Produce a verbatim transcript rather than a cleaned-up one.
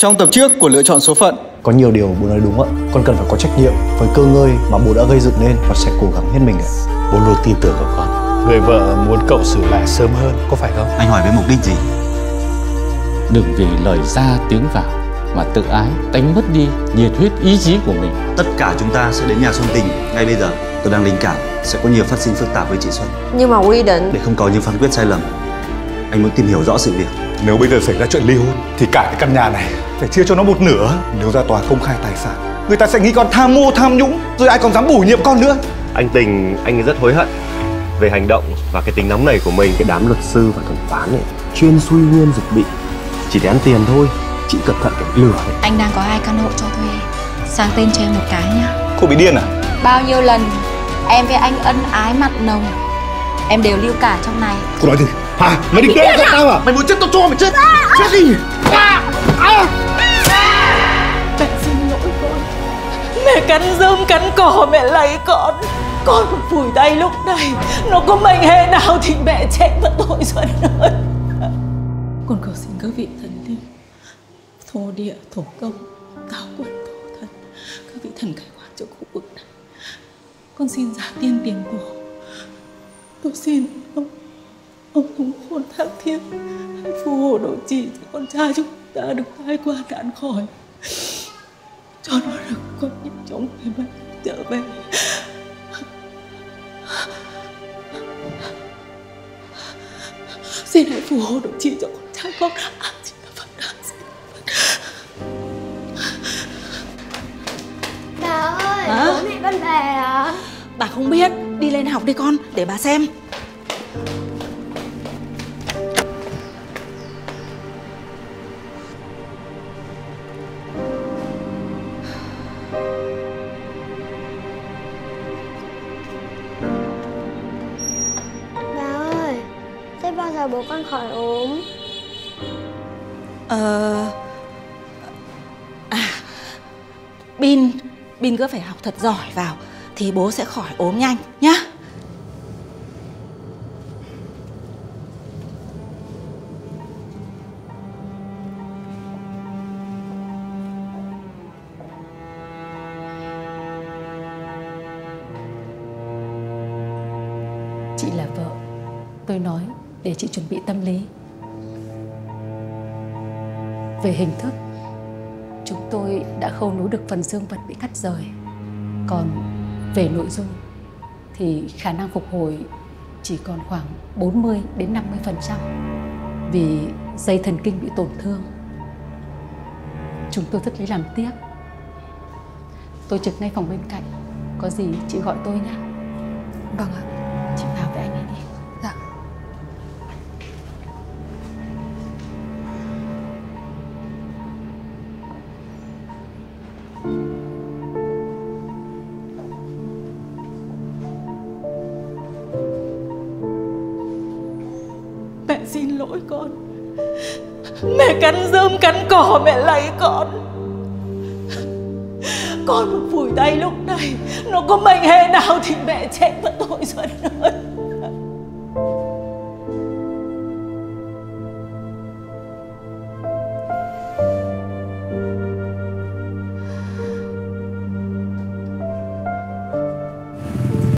Trong tập trước của Lựa Chọn Số Phận, có nhiều điều bố nói đúng ạ. Con cần phải có trách nhiệm với cơ ngơi mà bố đã gây dựng nên. Con sẽ cố gắng hết mình ạ. Bố luôn tin tưởng vào con. Người vợ muốn cậu sửa lại sớm hơn, có phải không? Anh hỏi với mục đích gì? Đừng vì lời ra tiếng vào mà tự ái, đánh mất đi nhiệt huyết ý chí của mình. Tất cả chúng ta sẽ đến nhà Xuân Tình ngay bây giờ. Tôi đang linh cảm sẽ có nhiều phát sinh phức tạp với chị Xuân. Nhưng mà quy định... Để không có những phán quyết sai lầm, anh muốn tìm hiểu rõ sự việc. Nếu bây giờ xảy ra chuyện ly hôn thì cả cái căn nhà này phải chia cho nó một nửa. Nếu ra tòa công khai tài sản, người ta sẽ nghĩ con tham mô tham nhũng, rồi ai còn dám bổ nhiệm con nữa. Anh Tình, anh rất hối hận về hành động và cái tính nóng nảy của mình. Cái đám luật sư và thẩm phán này chuyên suy nguyên dục bị, chỉ để ăn tiền thôi. Chị cẩn thận cái lừa này. Anh đang có hai căn hộ cho thuê, sang tên cho em một cái nhá. Cô bị điên à? Bao nhiêu lần em với anh ân ái mặn nồng, em đều lưu cả trong này. Cô nói gì? Hả? Mày định đe dọa tao à? Mày muốn chết tao cho mày chết. Chết đi. Mẹ xin lỗi con. Mẹ cắn rơm cắn cỏ mẹ lấy con. Con còn phủi tay lúc này. Nó có mệnh hệ nào thì mẹ chết mất tội Xuân ơi. Con cầu xin các vị thần linh, thổ địa, thổ công, cao quân, thổ thần, các vị thần khai quang cho khu vực này. Con xin giả tiên tiền cổ. Tôi xin ông, ông Tống Khôn Thác Thiên hãy phù hộ độ trì cho con trai chúng ta được tai qua nạn khỏi, cho nó được con nhanh chóng về mặt trở về. Xin hãy phù hộ độ trì cho con trai con. Bà không biết, đi lên học đi con, để bà xem. Bà ơi, thế bao giờ bố con khỏi ốm? Ờ... À... Bin, Bin cứ phải học thật giỏi vào thì bố sẽ khỏi ốm nhanh nhá. Chị là vợ, tôi nói để chị chuẩn bị tâm lý. Về hình thức, chúng tôi đã khâu nối được phần dương vật bị cắt rời. Còn về nội dung thì khả năng phục hồi chỉ còn khoảng bốn mươi đến năm mươi phần trăm vì dây thần kinh bị tổn thương. Chúng tôi rất lấy làm tiếc. Tôi trực ngay phòng bên cạnh, có gì chị gọi tôi nhé. Vâng ạ. Chị vào với anh ấy đi. Dạ. Mẹ xin lỗi con. Mẹ cắn rơm cắn cỏ mẹ lấy con. Con phủi tay lúc này, nó có mệnh hệ nào thì mẹ chết mất tội Xuân ơi.